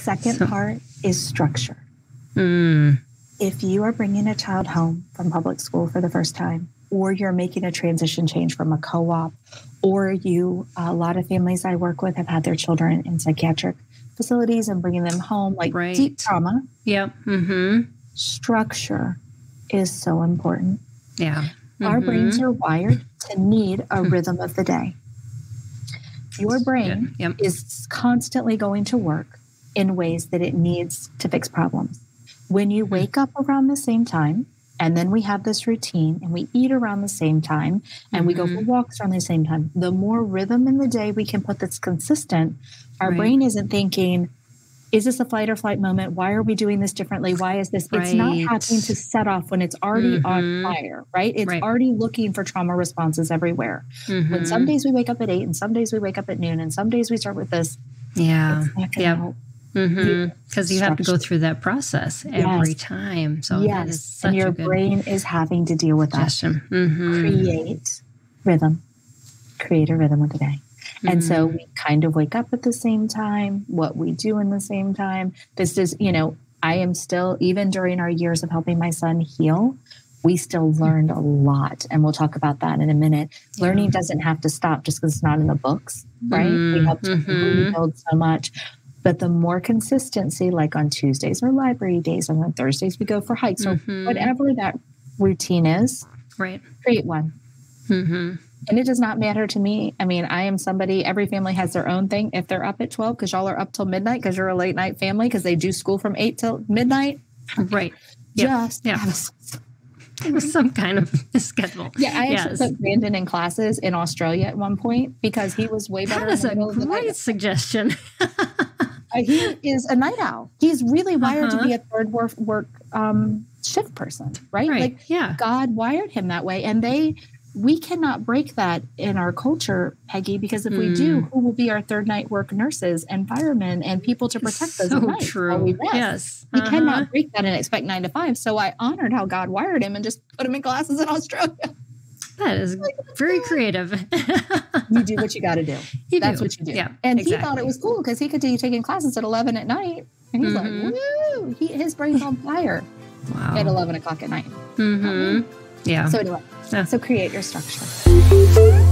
second part is structure. Mm. If you are bringing a child home from public school for the first time, or you're making a transition change from a co-op, or you, a lot of families I work with have had their children in psychiatric facilities and bringing them home, like deep trauma. Yep. Mm-hmm. Structure is so important. Yeah. Mm-hmm. Our brains are wired to need a rhythm of the day. Your brain is constantly going to work in ways that it needs to fix problems. When you wake up around the same time, and then we have this routine, and we eat around the same time, and we go for walks around the same time, the more rhythm in the day we can put that's consistent, our brain isn't thinking, is this a flight or flight moment? Why are we doing this differently? Why is this? It's not happening to set off when it's already on fire, right? It's already looking for trauma responses everywhere. Mm-hmm. When some days we wake up at 8 and some days we wake up at noon and some days we start with this. Yeah. Yeah. Mm-hmm. Because you have to go through that process every time. So that is such and your brain is having to deal with that. Mm-hmm. Create a rhythm of the day. And so we kind of wake up at the same time, what we do in the same time. This is, you know, I am still, even during our years of helping my son heal, we still learned a lot. And we'll talk about that in a minute. Yeah. Learning doesn't have to stop just because it's not in the books, right? We helped rebuild so much. But the more consistency, like on Tuesdays or library days, and on Thursdays we go for hikes or whatever that routine is, create one. Mm-hmm. And it does not matter to me. I mean, I am somebody, every family has their own thing. If they're up at 12, because y'all are up till midnight, because you're a late night family, because they do school from 8 till midnight. Right. Just some kind of schedule. Yeah, I actually put Brandon in classes in Australia at one point because he was way better. That is a great suggestion. He is a night owl. He's really wired to be a third work shift person, right? Like God wired him that way. And we cannot break that in our culture, Peggy, because if we do, who will be our third night work nurses and firemen and people to protect us at night? So true. We we cannot break that and expect 9 to 5. So I honored how God wired him and just put him in classes in Australia. That is very creative. You do what you got to do. That's what you do. Yeah, and he thought it was cool because he could be taking classes at 11 at night. And he's like, woo, his brain's on fire at 11 o'clock at night. Mm-hmm. Yeah. So anyway, so create your structure.